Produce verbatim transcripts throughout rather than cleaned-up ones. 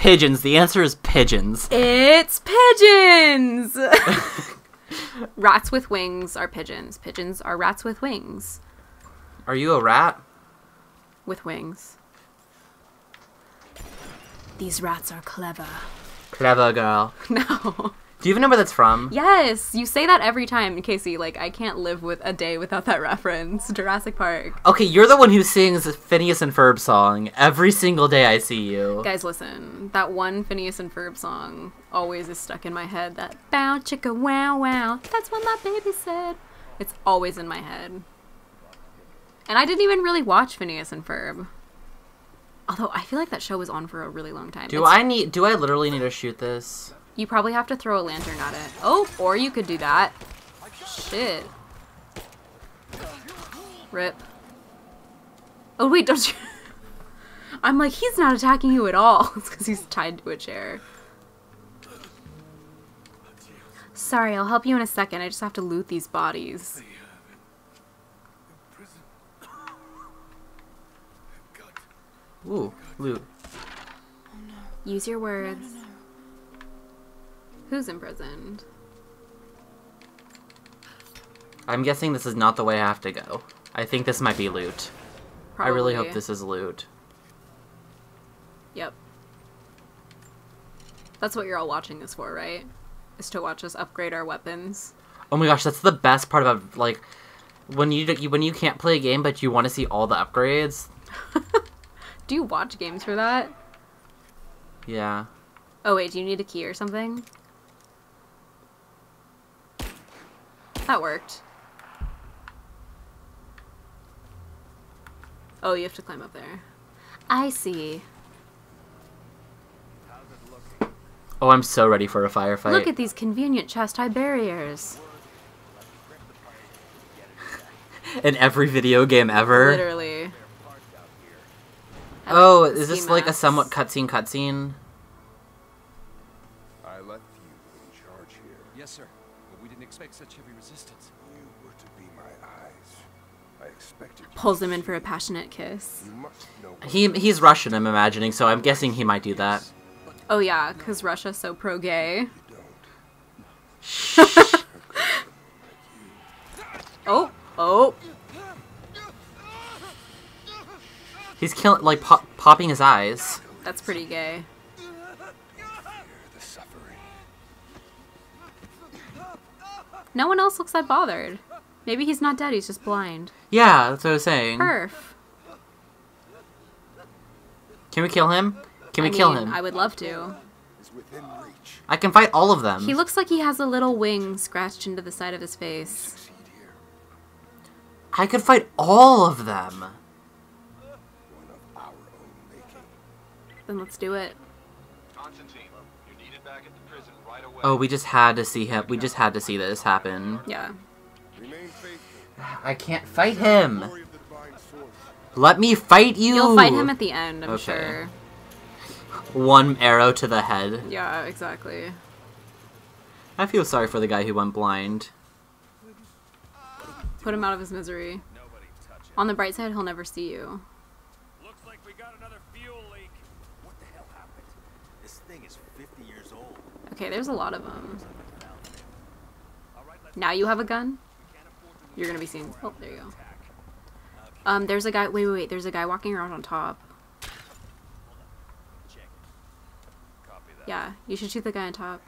Pigeons. The answer is pigeons. It's pigeons! Rats with wings are pigeons. Pigeons are rats with wings. Are you a rat? With wings. These rats are clever. Clever girl. No. Do you even know where that's from? Yes, you say that every time, Casey. Like, I can't live with a day without that reference. Jurassic Park. Okay, you're the one who sings the Phineas and Ferb song every single day I see you. Guys, listen. That one Phineas and Ferb song always is stuck in my head. That bow chicka wow wow. That's what my baby said. It's always in my head. And I didn't even really watch Phineas and Ferb. Although I feel like that show was on for a really long time. Do it's I need? Do I literally need to shoot this? You probably have to throw a lantern at it. Oh, or you could do that. Shit. Rip. Oh, wait, don't you... I'm like, he's not attacking you at all. It's because he's tied to a chair. Sorry, I'll help you in a second. I just have to loot these bodies. Ooh, loot. Use your words. Who's imprisoned? I'm guessing this is not the way I have to go. I think this might be loot. Probably. I really hope this is loot. Yep. That's what you're all watching this for, right? Is to watch us upgrade our weapons. Oh my gosh, that's the best part about, like, when you, when you can't play a game but you want to see all the upgrades. Do you watch games for that? Yeah. Oh wait, do you need a key or something? That worked. Oh, you have to climb up there. I see. Oh, I'm so ready for a firefight. Look at these convenient chest-high barriers. In every video game ever. Literally. Oh, is this like a somewhat cutscene cutscene? I left you in charge here. Yes, sir. Expect such heavy resistance. You were to be my eyes. I expected. Pulls him in for a passionate kiss. He he's Russian, I'm imagining, so I'm guessing he might do that. Oh yeah, because Russia's so pro-gay. oh oh. He's killing, like pop, popping his eyes. That's pretty gay. No one else looks that bothered. Maybe he's not dead, he's just blind. Yeah, that's what I was saying. Perf. Can we kill him? Can we I mean, kill him? I would love to. I can fight all of them. He looks like he has a little wing scratched into the side of his face. I could fight all of them. Then let's do it. Constantine. Oh, we just had to see him. We just had to see this happen. Yeah. I can't fight him. Let me fight you. You'll fight him at the end, I'm okay. sure. One arrow to the head. Yeah, exactly. I feel sorry for the guy who went blind. Put him out of his misery. On the bright side, he'll never see you. Looks like we got another fuel leak. What the hell happened? This thing is fifty years old. Okay, there's a lot of them. Now you have a gun? You're gonna be seen. Oh, there you go. Um, there's a guy. Wait, wait, wait. There's a guy walking around on top. Yeah, you should shoot the guy on top.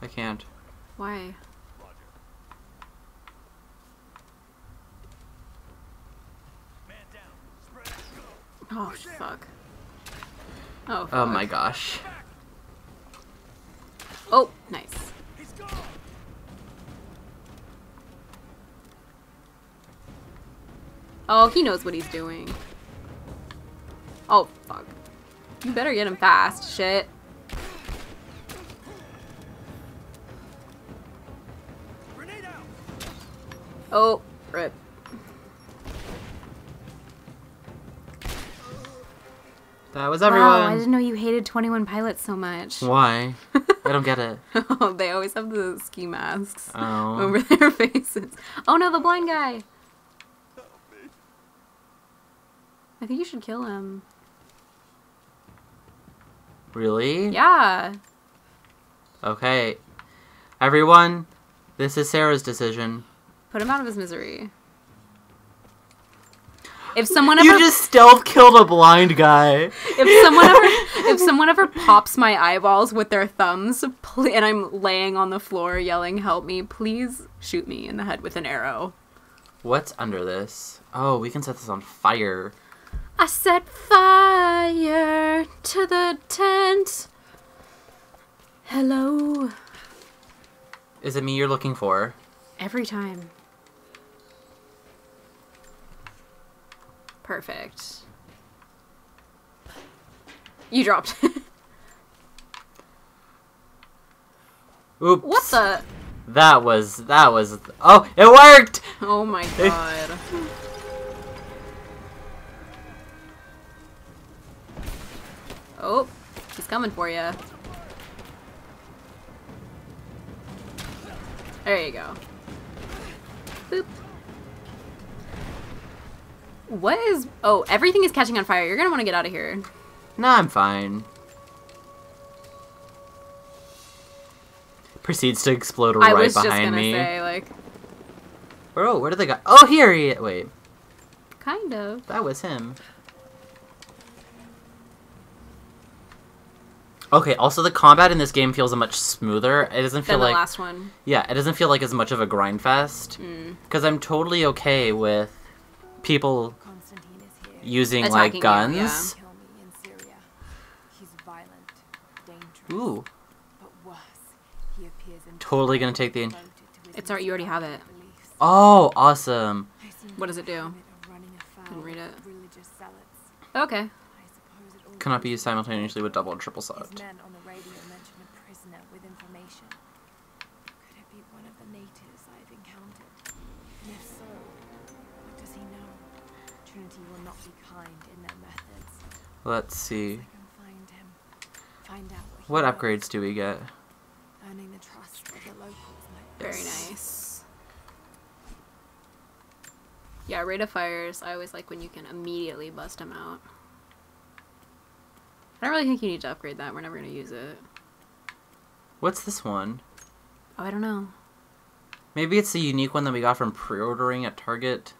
I can't. Why? Oh, fuck. Oh, fuck. Oh, my gosh. Oh, nice. Oh, he knows what he's doing. Oh, fuck. You better get him fast, shit. Oh, rip. That was everyone. Wow, I didn't know you hated twenty-one Pilots so much. Why? I don't get it. Oh, they always have the ski masks oh. over their faces. Oh no, the blind guy! I think you should kill him. Really? Yeah. Okay. Everyone, this is Sarah's decision. Put him out of his misery. If someone ever... You just stealth killed a blind guy. If someone ever if someone ever pops my eyeballs with their thumbs pl- and I'm laying on the floor yelling, "Help me, please shoot me in the head with an arrow." What's under this? Oh, we can set this on fire. I set fire to the tent. Hello. Is it me you're looking for? Every time. Perfect. You dropped. Oops. What the? That was, that was, oh, it worked! Oh my god. Oh, he's coming for you. There you go. Boop. What is... Oh, everything is catching on fire. You're going to want to get out of here. Nah, I'm fine. Proceeds to explode right behind me. I was just going to say, like... Oh, where did they go? Oh, here he is. Wait. Kind of. That was him. Okay, also the combat in this game feels much smoother. It doesn't feel like... the last one. Yeah, it doesn't feel like as much of a grind fest. Because mm. I'm totally okay with... people using, attacking like, guns. You, yeah. He's violent, dangerous. Ooh. But worse, he appears in totally gonna take the... It's alright, you already have it. Oh, awesome. What does it do? I can read it. Okay. Cannot be used simultaneously with double and triple shot. Let's see. What upgrades do we get? Very nice. Yeah, rate of fires. I always like when you can immediately bust them out. I don't really think you need to upgrade that. We're never going to use it. What's this one? Oh, I don't know. Maybe it's the unique one that we got from pre-ordering at Target.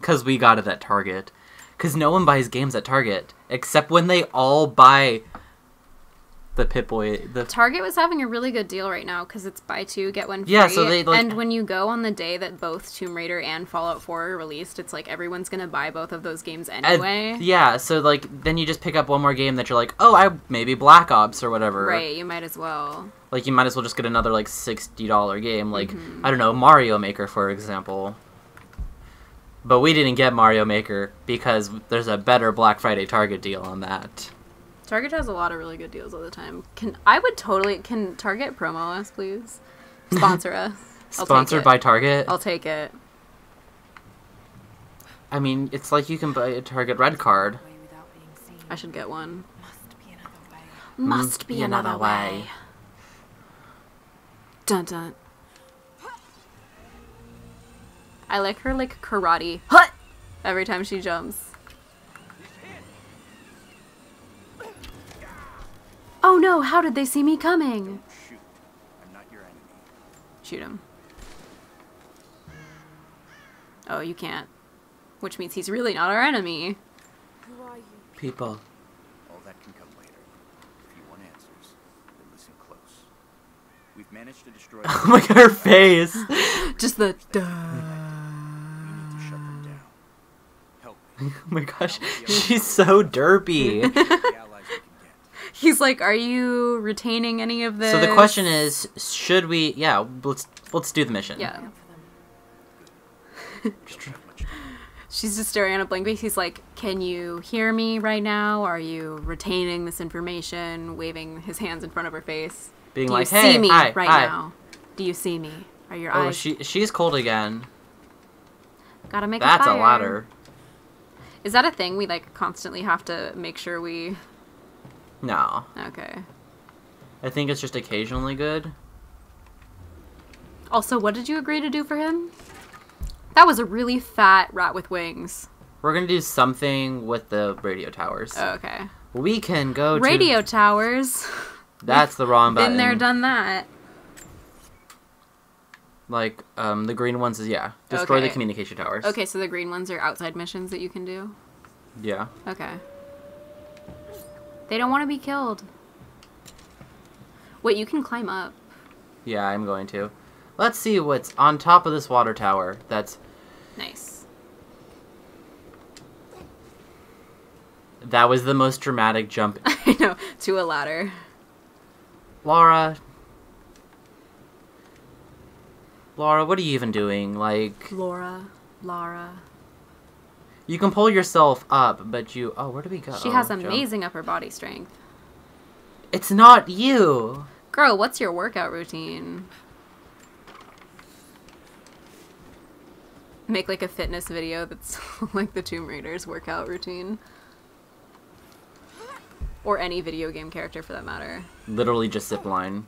Because we got it at Target. Because no one buys games at Target, except when they all buy the Pip-Boy. The... Target was having a really good deal right now, because it's buy two, get one free. Yeah, so they, like... And when you go on the day that both Tomb Raider and Fallout four are released, it's like everyone's going to buy both of those games anyway. Uh, yeah, so like then you just pick up one more game that you're like, oh, I maybe Black Ops or whatever. Right, you might as well. Like you might as well just get another like sixty dollar game. Like, mm-hmm. I don't know, Mario Maker, for example. But we didn't get Mario Maker because there's a better Black Friday Target deal on that. Target has a lot of really good deals all the time. Can I would totally... Can Target promo us, please? Sponsor us. I'll Sponsored by Target? I'll take it. I mean, it's like you can buy a Target red card. I should get one. Must be another way. Must be another way. Dun-dun. I like her, like, karate hut every time she jumps. Oh no, how did they see me coming? Shoot. I'm not your enemy. Shoot him. Oh, you can't. Which means he's really not our enemy. Who are you? People. All that can come later. If you want answers, then listen close. We've managed to destroy... Oh my god, her face! Just the... Duh. Oh my gosh, she's so derpy. He's like, are you retaining any of this? So the question is, should we... Yeah, let's let's do the mission. Yeah. She's just staring at a blank face. He's like, can you hear me right now? Are you retaining this information? Waving his hands in front of her face. Being like, hey, hi, do you see me right now? Do you see me? Are your eyes... Oh, she, she's cold again. Gotta make a fire. That's a ladder. Is that a thing we, like, constantly have to make sure we... No. Okay. I think it's just occasionally good. Also, what did you agree to do for him? That was a really fat rat with wings. We're going to do something with the radio towers. Oh, okay. We can go to... Radio towers. That's the wrong button. Been there, done that. Like, um, the green ones is, yeah. Destroy okay. the communication towers. Okay, so the green ones are outside missions that you can do? Yeah. Okay. They don't want to be killed. Wait, you can climb up. Yeah, I'm going to. Let's see what's on top of this water tower. That's... Nice. That was the most dramatic jump. I know. To a ladder. Laura... Laura, what are you even doing? Like... Laura. Laura. You can pull yourself up, but you... Oh, where do we go? She has amazing upper body strength. It's not you! Girl, what's your workout routine? Make, like, a fitness video that's like the Tomb Raider's workout routine. Or any video game character, for that matter. Literally just zipline.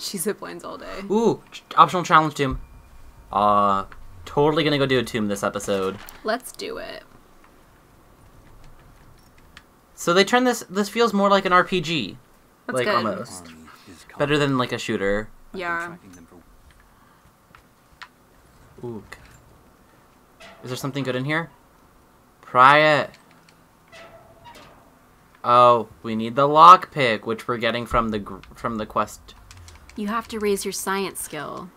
She ziplines all day. Ooh, optional challenge tomb. Uh, totally gonna go do a tomb this episode. Let's do it. So they turn this, this feels more like an R P G. That's like, good. Almost. Better than like a shooter. Yeah. Ooh. Is there something good in here? Pry it. Oh, we need the lockpick, which we're getting from the, gr from the quest. You have to raise your science skill.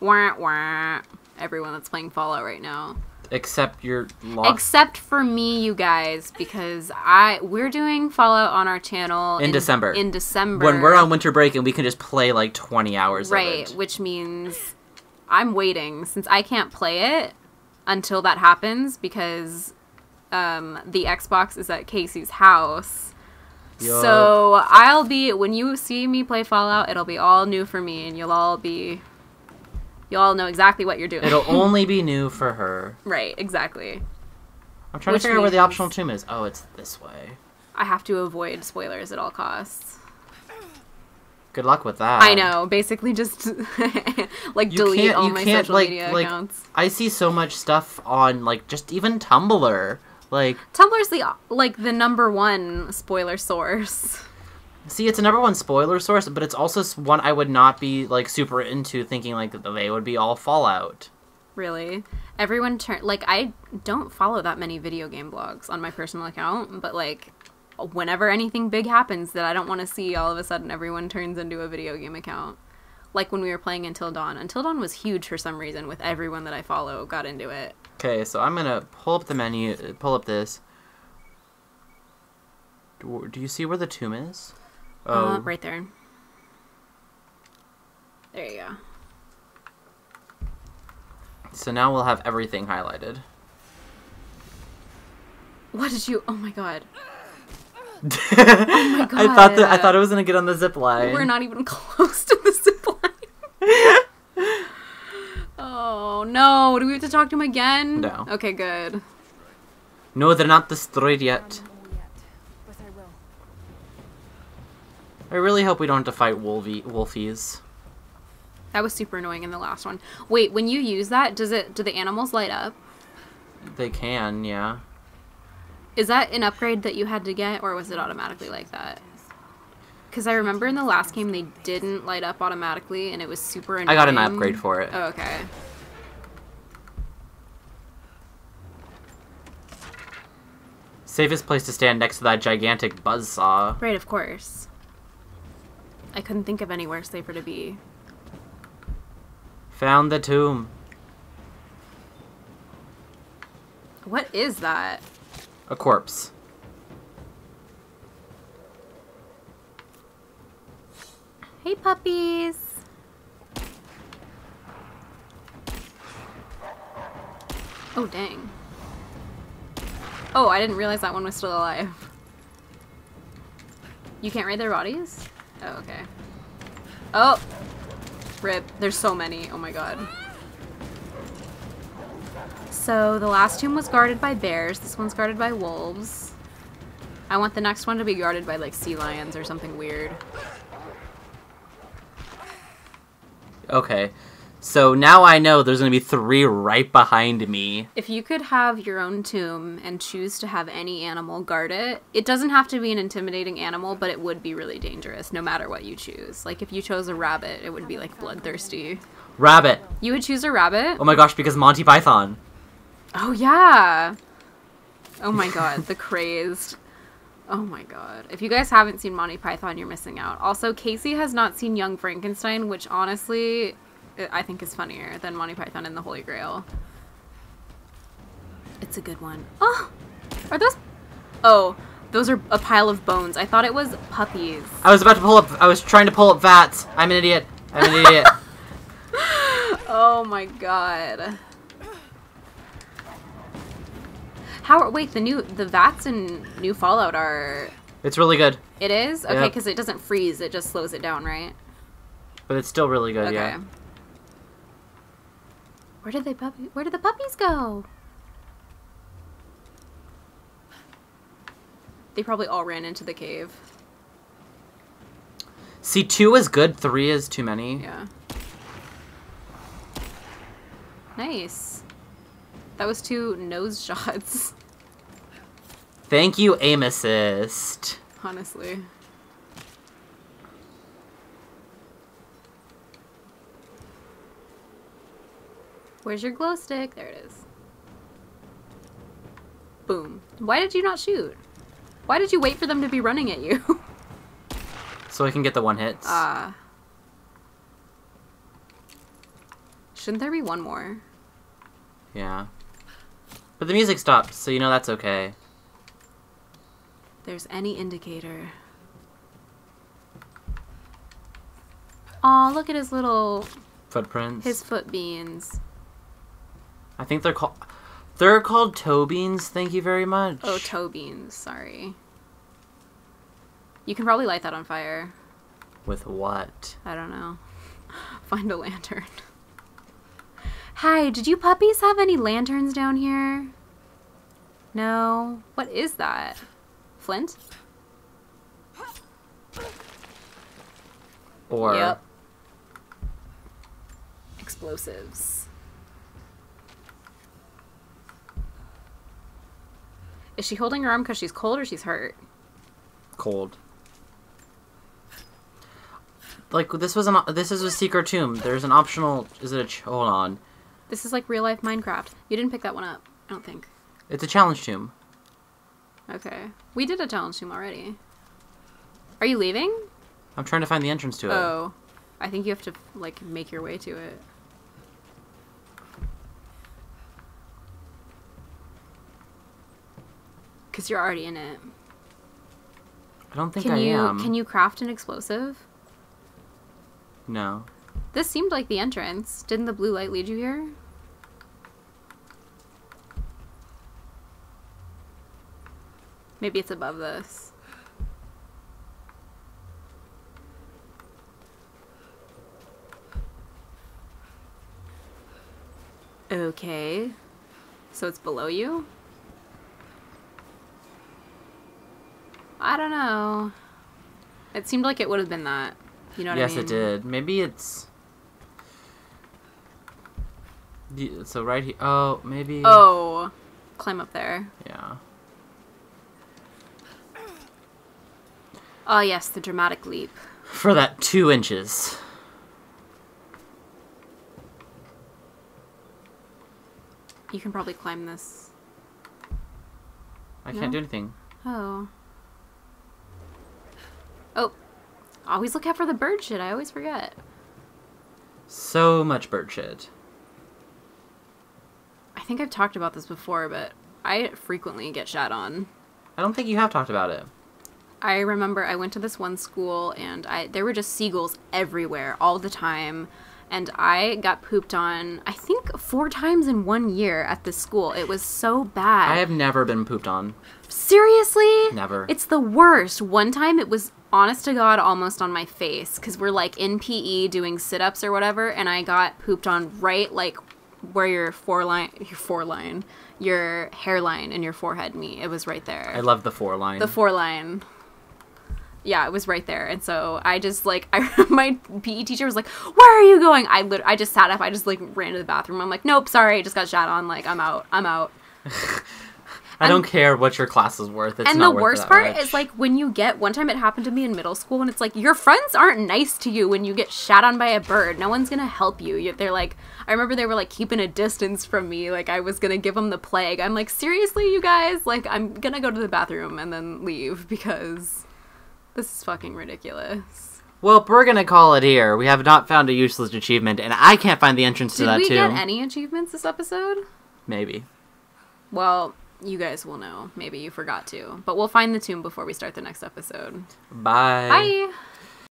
Wah, wah. Everyone that's playing Fallout right now. Except your lock. Except for me, you guys, because I we're doing Fallout on our channel in, in December. In December, when we're on winter break and we can just play like twenty hours. Right, of it. Which means I'm waiting since I can't play it until that happens because um, the Xbox is at Casey's house. Yo. So I'll be, when you see me play Fallout, it'll be all new for me, and you'll all be, you'll all know exactly what you're doing. It'll only be new for her. Right, exactly. I'm trying Which to figure means, out where the optional tomb is. Oh, it's this way. I have to avoid spoilers at all costs. Good luck with that. I know, basically just, like, you delete all my social like, media like, accounts. I see so much stuff on, like, just even Tumblr. Like Tumblr's the like the number one spoiler source. See, it's a number one spoiler source, but it's also one I would not be like super into, thinking like they would be all Fallout. Really, everyone turn like I don't follow that many video game blogs on my personal account, but like whenever anything big happens that I don't want to see, all of a sudden everyone turns into a video game account. Like when we were playing Until Dawn. Until Dawn was huge for some reason. With everyone that I follow, got into it. Okay, so I'm gonna pull up the menu, pull up this. Do, do you see where the tomb is? Oh, uh, right there. There you go. So now we'll have everything highlighted. What did you? Oh my god. Oh my god. I thought that I thought it was gonna get on the zip line. We're not even close to the zip line. Oh, no. Do we have to talk to him again? No. Okay, good. No, they're not destroyed yet. I really hope we don't have to fight wolfie wolfies. That was super annoying in the last one. Wait, when you use that, does it do the animals light up? They can, yeah. Is that an upgrade that you had to get, or was it automatically like that? Because I remember in the last game they didn't light up automatically, and it was super annoying. I got an upgrade for it. Oh, okay. Safest place to stand next to that gigantic buzzsaw. Right, of course. I couldn't think of anywhere safer to be. Found the tomb. What is that? A corpse. Hey, puppies! Oh, dang. Oh, I didn't realize that one was still alive. You can't raid their bodies? Oh, okay. Oh! Rip. There's so many. Oh my god. So, the last tomb was guarded by bears. This one's guarded by wolves. I want the next one to be guarded by, like, sea lions or something weird. Okay, So now I know there's going to be three right behind me. If you could have your own tomb and choose to have any animal guard it, it doesn't have to be an intimidating animal, but it would be really dangerous no matter what you choose. Like if you chose a rabbit, it would be like bloodthirsty. Rabbit. You would choose a rabbit? Oh my gosh, because Monty Python. Oh yeah. Oh my god, the crazed. Oh my god. If you guys haven't seen Monty Python, you're missing out. Also, Casey has not seen Young Frankenstein, which honestly, I think is funnier than Monty Python and the Holy Grail. It's a good one. Oh! Are those... Oh, those are a pile of bones. I thought it was puppies. I was about to pull up... I was trying to pull up vats. I'm an idiot. I'm an idiot. Oh my god. How, wait, the new, the vats in new Fallout are... It's really good. It is? Okay, because yep. It doesn't freeze, it just slows it down, right? But it's still really good, okay. Yeah. Where did they puppy, where did the puppies go? They probably all ran into the cave. See, two is good, three is too many. Yeah. Nice. That was two nose shots. Thank you, aim assist. Honestly. Where's your glow stick? There it is. Boom. Why did you not shoot? Why did you wait for them to be running at you? So I can get the one hits. Ah. Uh, shouldn't there be one more? Yeah. But the music stopped, so you know that's okay. There's any indicator. Aw, look at his little... Footprints? His foot beans. I think they're called... They're called toe beans, thank you very much. Oh, toe beans, sorry. You can probably light that on fire. With what? I don't know. Find a lantern. Hi, did you puppies have any lanterns down here? No. What is that? Flint? Or... Yep. Explosives. Is she holding her arm because she's cold or she's hurt? Cold. Like, this was an, this is a secret tomb. There's an optional... Is it a... Hold on. This is like real-life Minecraft. You didn't pick that one up, I don't think. It's a challenge tomb. Okay. We did a challenge tomb already. Are you leaving? I'm trying to find the entrance to it. Oh. I think you have to, like, make your way to it. Because you're already in it. I don't think I am. Can you craft an explosive? No. This seemed like the entrance. Didn't the blue light lead you here? Maybe it's above this. Okay. So it's below you? I don't know. It seemed like it would have been that. You know what I mean? Yes, it did. Maybe it's... So right here... Oh, maybe... Oh. Climb up there. Yeah. Oh, yes. The dramatic leap. For that two inches. You can probably climb this. I no? can't do anything. Oh. Oh. Always look out for the bird shit. I always forget. So much bird shit. I think I've talked about this before, but I frequently get shat on. I don't think you have talked about it. I remember I went to this one school, and I there were just seagulls everywhere all the time, and I got pooped on, I think, four times in one year at this school. It was so bad. I have never been pooped on. Seriously? Never. It's the worst. One time it was, honest to God, almost on my face, because we're, like, in P E doing sit-ups or whatever, and I got pooped on right, like, where your foreline, your foreline, your hairline and your forehead meet. It was right there. I love the foreline. The foreline. Yeah, it was right there. And so I just, like, I my P E teacher was like, where are you going? I lit I just sat up. I just, like, ran to the bathroom. I'm like, nope, sorry. I just got shot on. Like, I'm out. I'm out. I don't care what your class is worth. It's and not the worth worst part much. Is, like, when you get... One time it happened to me in middle school, and it's like, your friends aren't nice to you when you get shot on by a bird. No one's going to help you. They're like... I remember they were, like, keeping a distance from me. Like, I was going to give them the plague. I'm like, seriously, you guys? Like, I'm going to go to the bathroom and then leave because... This is fucking ridiculous. Well, we're gonna call it here. We have not found a useless achievement, and I can't find the entrance to that, too. Did we get any achievements this episode? Maybe. Well, you guys will know. Maybe you forgot to. But we'll find the tomb before we start the next episode. Bye. Bye!